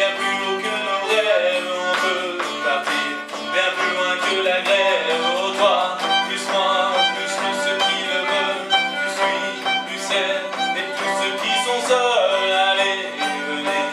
bien plus haut que nos rêves, on peut partir bien plus loin que la grève. Oh toi, plus moi, plus que ceux qui le veulent, plus lui, plus elle, et tous ceux qui sont seuls. Allez, venez,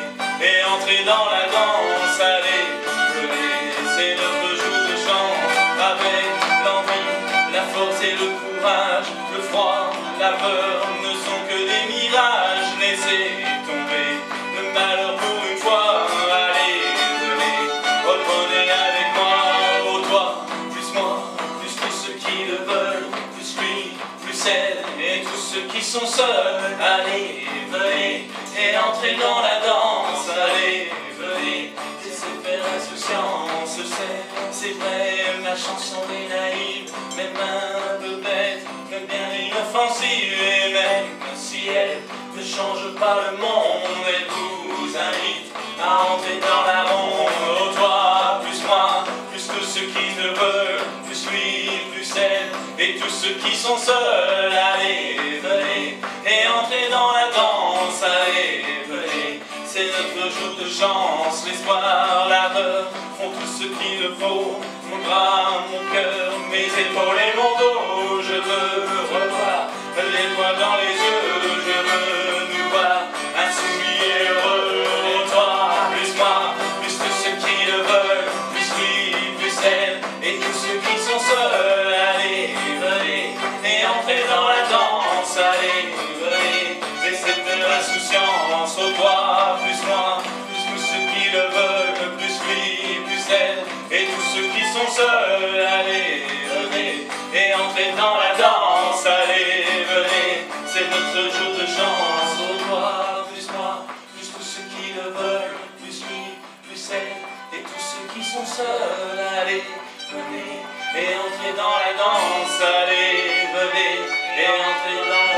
et entrez dans la danse. Allez, venez, c'est notre jour de chance. Avec l'envie, la force et le courage, le froid, la peur ne sont que des mirages. Laissez tomber le malheur pour une fois. Allez, venez, reprenez avec moi. Oh toi, plus moi, plus tous ceux qui le veulent, plus lui, plus elle, et tous ceux qui sont seuls. Allez, venez, et entrez dans la danse. Allez, venez, laissez faire l'insouciance. Je sais, c'est vrai, ma chanson est naïve, même un peu bête, même bien inoffensive. Et même si elle ne change pas le monde, elle vous invite à entrer dans la ronde. Oh toi, plus moi, plus tous ceux qui te veulent, plus lui, plus elle, et tous ceux qui sont seuls. Allez, venez, et entrez dans la danse. Allez, venez, c'est notre jour de chance. L'espoir, la peur font tout ce qu'il faut. Mon bras, mon cœur, mes épaules et mon dos. Je veux revoir les voix dans les yeux. Allez, venez, laissez de l'insouciance. Oh toi, plus moi, plus tous ceux qui le veulent, plus lui, plus elle, et tous ceux qui sont seuls. Allez, venez, et entrez dans la danse. Allez, venez, c'est notre jour de chance. Oh toi, plus moi, plus tous ceux qui le veulent, plus lui, plus elle, et tous ceux qui sont seuls. Allez, venez, et entrez dans la danse. Allez, venez, et entrez dans la danse.